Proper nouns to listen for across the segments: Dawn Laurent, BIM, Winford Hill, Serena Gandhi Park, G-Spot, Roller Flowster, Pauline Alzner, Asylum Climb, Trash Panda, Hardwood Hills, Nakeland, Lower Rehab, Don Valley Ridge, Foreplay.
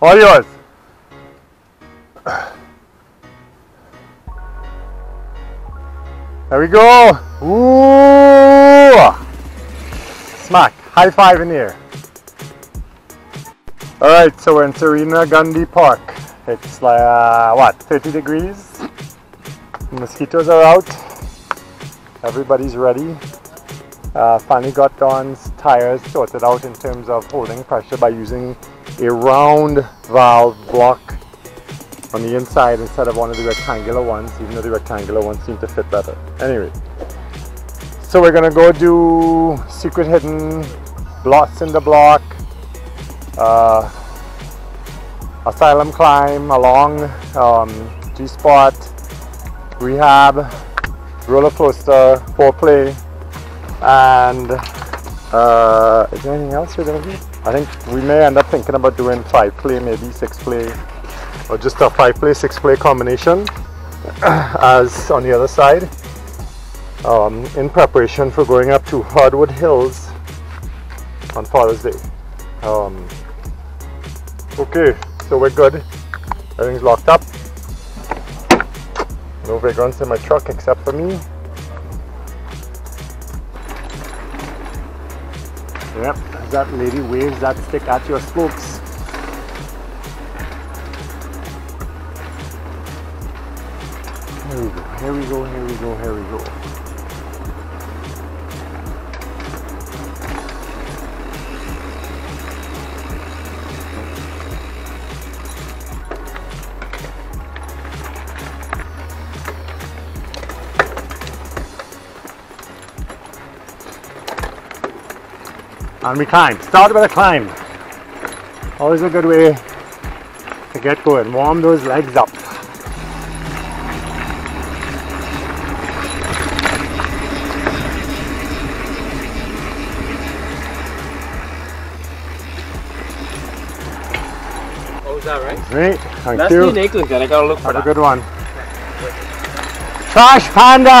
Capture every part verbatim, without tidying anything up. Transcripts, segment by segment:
All yours. There we go. Ooh. Smack. High five in the air. All right, so we're in Serena Gandhi Park. It's like, uh, what, thirty degrees? The mosquitoes are out. Everybody's ready. Uh, finally got Don's tires sorted out in terms of holding pressure by using a round valve block on the inside instead of one of the rectangular ones, even though the rectangular ones seem to fit better. Anyway, so we're gonna go do secret hidden, blocks in the block, uh, asylum climb along, um, G-Spot, rehab, roller flowster, foreplay, and uh, is there anything else we're gonna do? I think we may end up thinking about doing fiveplay, maybe sixplay, or just a fiveplay sixplay combination as on the other side, um, in preparation for going up to Hardwood Hills on Father's Day. Um, okay, so we're good. Everything's locked up. No vagrants in my truck except for me. Yep, that lady waves that stick at your spokes. Here we go, here we go, here we go, here we go. And we climb. Start with a climb. Always a good way to get going. Warm those legs up. Oh, is that right? Great. Thank That's you. That's new Nakeland. I gotta look for Have that. Have a good one. Trash Panda!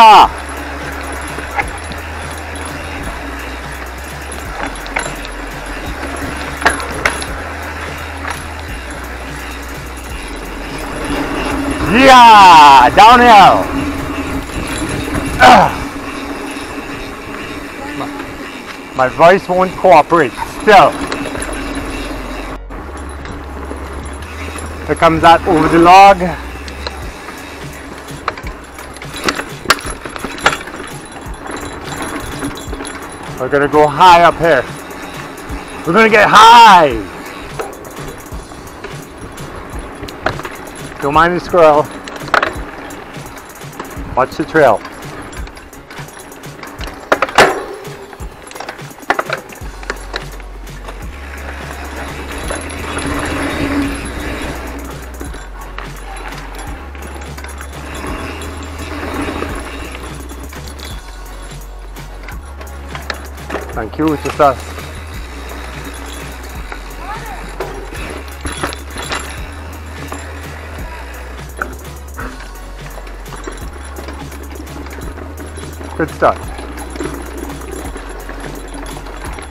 Yeah! Downhill! Ugh. My voice won't cooperate, still. Here comes that over the log. We're gonna go high up here. We're gonna get high! Don't mind the squirrel. Watch the trail. Thank you, it's just us. Good start.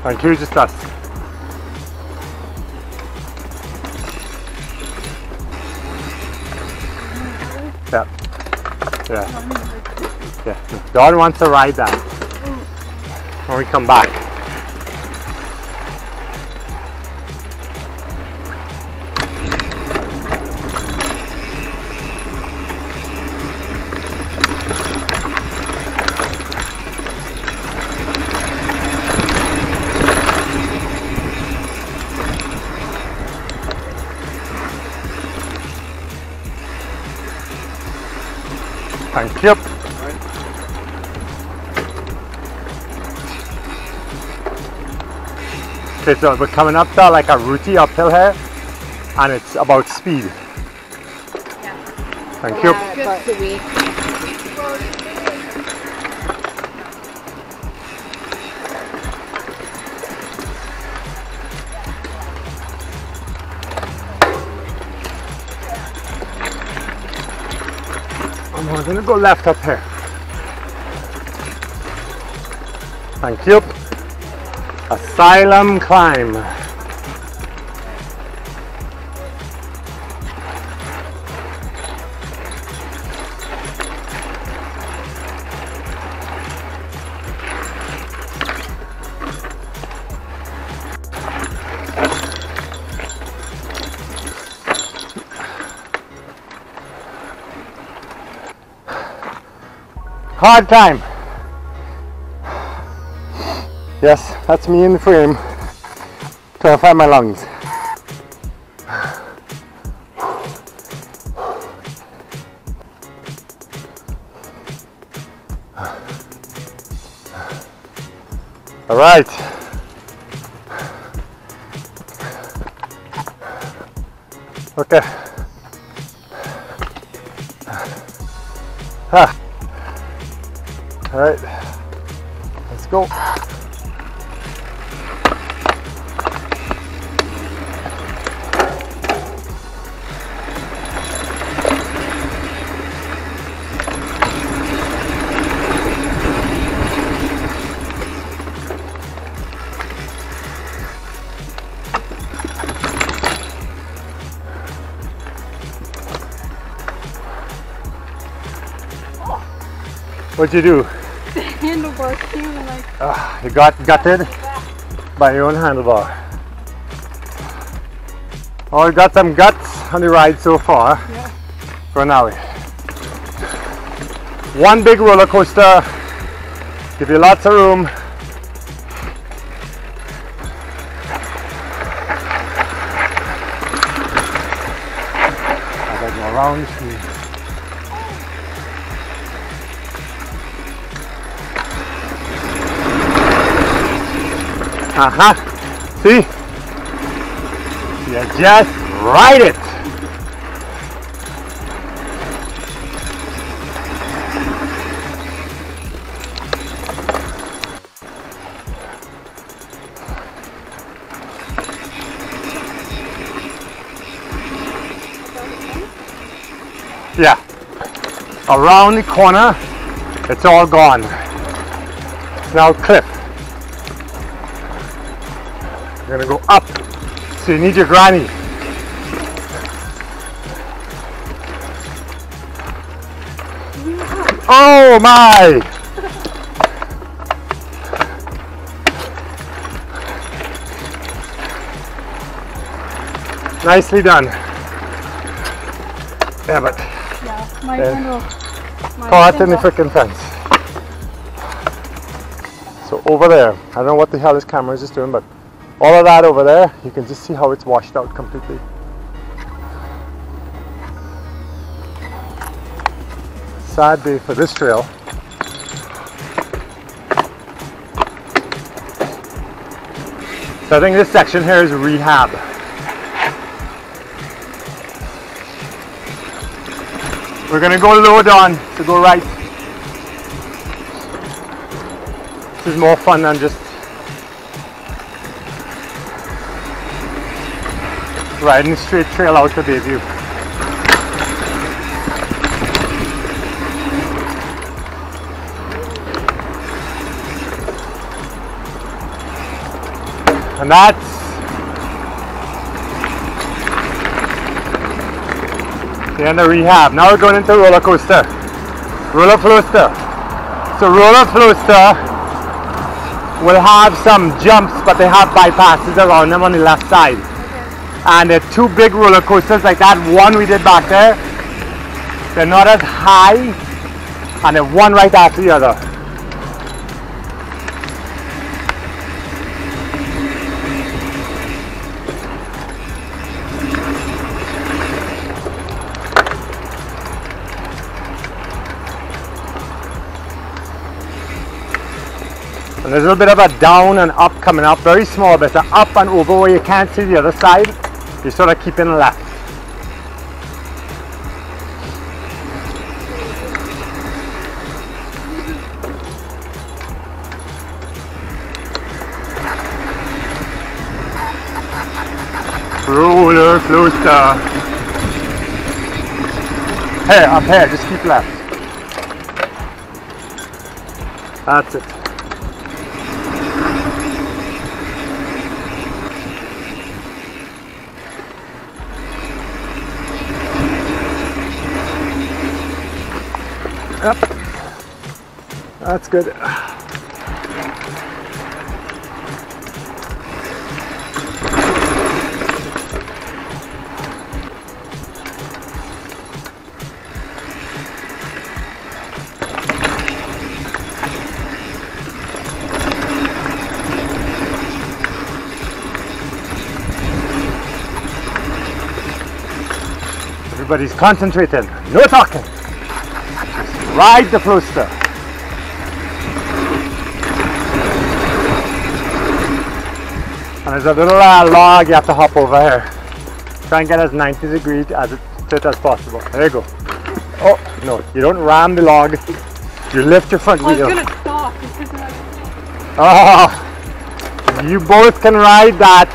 And here's the start. Yeah. Yeah. Yeah. Don wants to ride that when we come back. Thank you. Right. Okay, so we're coming up to like a rooty uphill here, and it's about speed. Yeah. Thank you. Yeah, good to be. We're gonna go left up here. Thank you. Asylum climb. Hard time. Yes, that's me in the frame till I find my lungs. All right. Okay. Ah. All right. Let's go. What'd you do? The handlebar came and like... Uh, you got gutted by your own handlebar. Oh, you got some guts on the ride so far. Yeah. For an hour. One big roller coaster. Give you lots of room. I got to go around. See. Uh-huh. See? You just ride it. Yeah. Around the corner, it's all gone. It's now cliff. You're going to go up, so you need your granny. Yeah. Oh my! Nicely done. Yeah, but... Yeah, my handle. Caught in the frickin' fence. So over there, I don't know what the hell this camera is just doing, but all of that over there, you can just see how it's washed out completely. Sad day for this trail. So I think this section here is Rehab. We're gonna go low down to go right. This is more fun than just riding a straight trail out to Bayview. And that's the end of Rehab. Now we're going into roller coaster. Roller Flowster. So Roller Flowster will have some jumps, but they have bypasses around them on the left side. And they're two big roller coasters like that one we did back there. They're not as high, and they're one right after the other. And there's a little bit of a down and up coming up, very small bit, an up and over where you can't see the other side. You sort of keep in left. Roller Flowster. Hey, up here, just keep left. That's it. Yep. That's good. Everybody's concentrated. No talking. Just ride the Flowster. And there's a little uh, log you have to hop over here. Try and get as ninety degrees as it fit as possible. There you go. Oh, no, you don't ram the log. You lift your front wheel. I was going to stop. Oh, you both can ride that.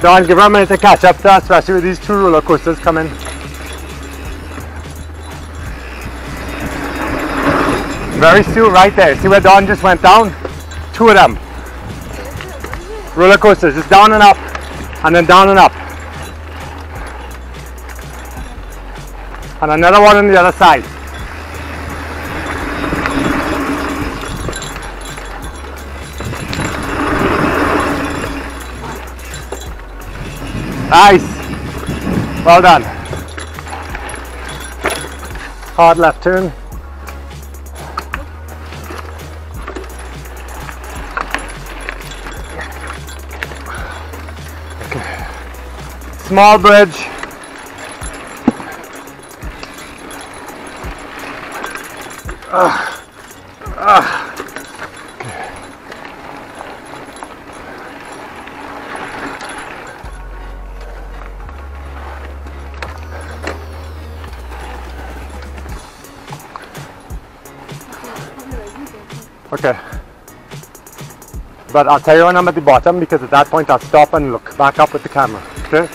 Don, give her a minute to catch up to us, especially with these two roller coasters coming. Very soon, right there. See where Don just went down? Two of them. Roller coasters, just down and up, and then down and up. And another one on the other side. Nice. Well done. Hard left turn. Okay. Small bridge. Uh, uh. Okay, but I'll tell you when I'm at the bottom, because at that point I'll stop and look back up with the camera, okay?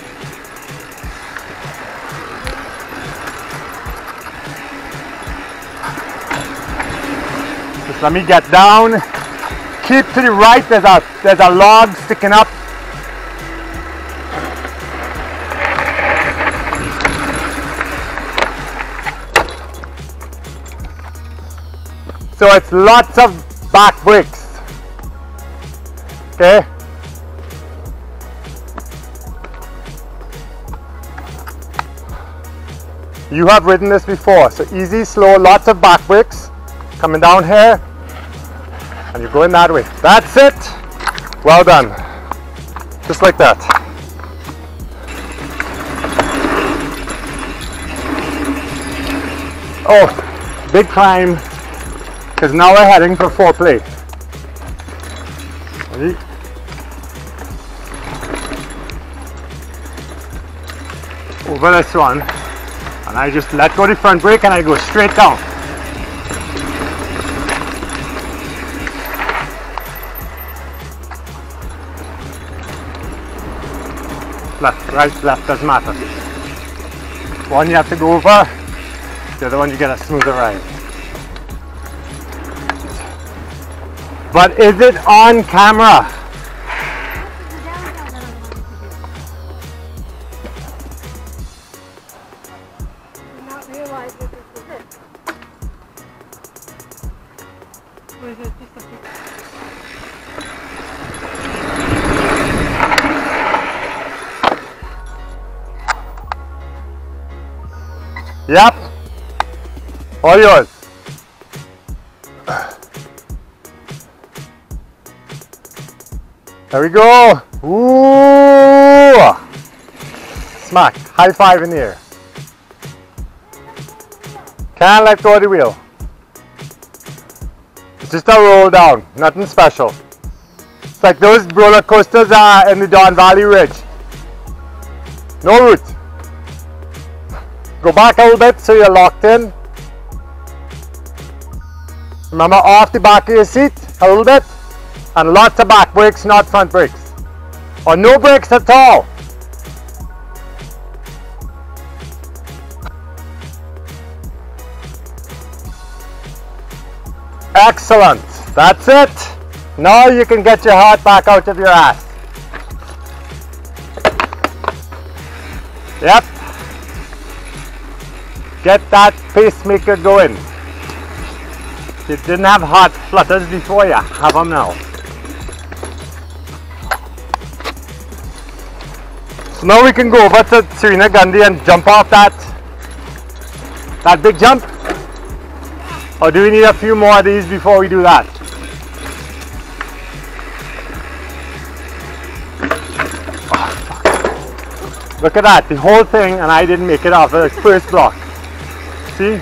Just let me get down, keep to the right, there's a, there's a log sticking up. So it's lots of back bricks, okay? You have ridden this before, so easy, slow, lots of back bricks, coming down here, and you're going that way. That's it, well done, just like that. Oh, big climb. Because now we're heading for foreplay. Ready? Over this one, and I just let go the front brake and I go straight down. Left, right, left, doesn't matter. One you have to go over, the other one you get a smoother ride. But is it on camera? Not realize that this is it. Or is it just a picture? Yep. All yours. There we go! Ooh! Smack! High five in the air. Can't let go of the wheel. It's just a roll down, nothing special. It's like those roller coasters are in the Don Valley Ridge. No route. Go back a little bit so you're locked in. Remember, off the back of your seat a little bit. And lots of back brakes, not front brakes. Or no brakes at all. Excellent. That's it. Now you can get your heart back out of your ass. Yep. Get that pacemaker going. You didn't have heart flutters before, you have them now. So now we can go over to Serena Gandhi and jump off that that big jump. Or do we need a few more of these before we do that? Oh, fuck. Look at that, the whole thing, and I didn't make it off the first block. See?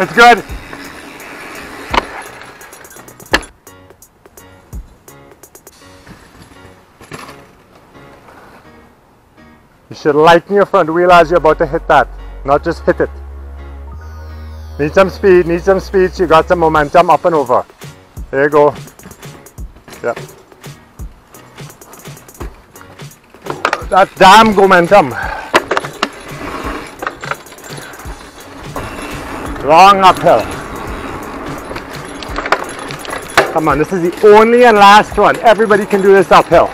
It's good. You should lighten your front wheel as you're about to hit that, not just hit it. Need some speed, need some speed, so you got some momentum up and over. There you go. Yep. That damn momentum. Long uphill. Come on, this is the only and last one. Everybody can do this uphill.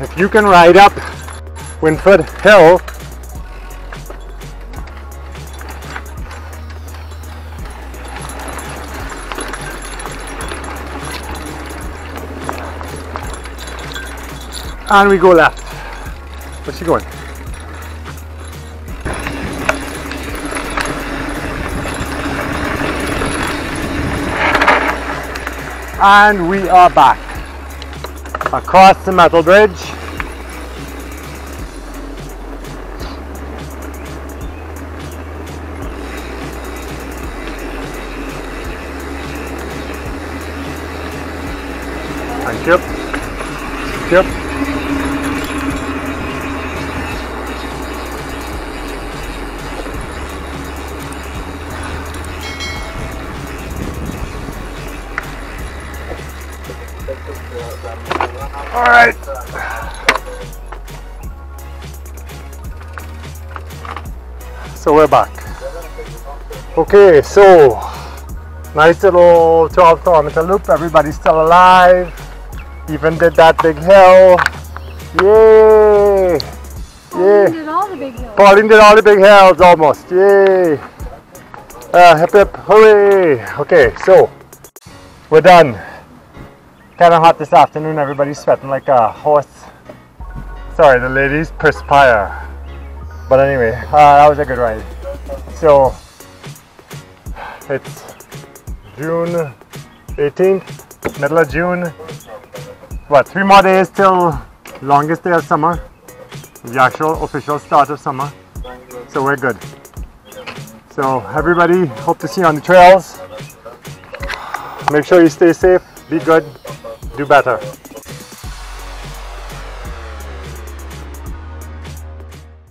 If you can ride up Winford Hill, and we go left. Where's she going? And we are back across the metal bridge. Thank you. Thank you. Alright. So we're back. Okay, so nice little twelve kilometer loop. Everybody's still alive. Even did that big hill. Yay! Pauline did all the big hills. Pauline did all the big hills almost. Yay! Uh, hip hip, hooray! Okay, so we're done. Kind of hot this afternoon, everybody's sweating like a horse. Sorry, the ladies perspire. But anyway, uh, that was a good ride. So, it's June eighteenth, middle of June. What, three more days till longest day of summer? The actual official start of summer. So we're good. So everybody, hope to see you on the trails. Make sure you stay safe, be good. Do better.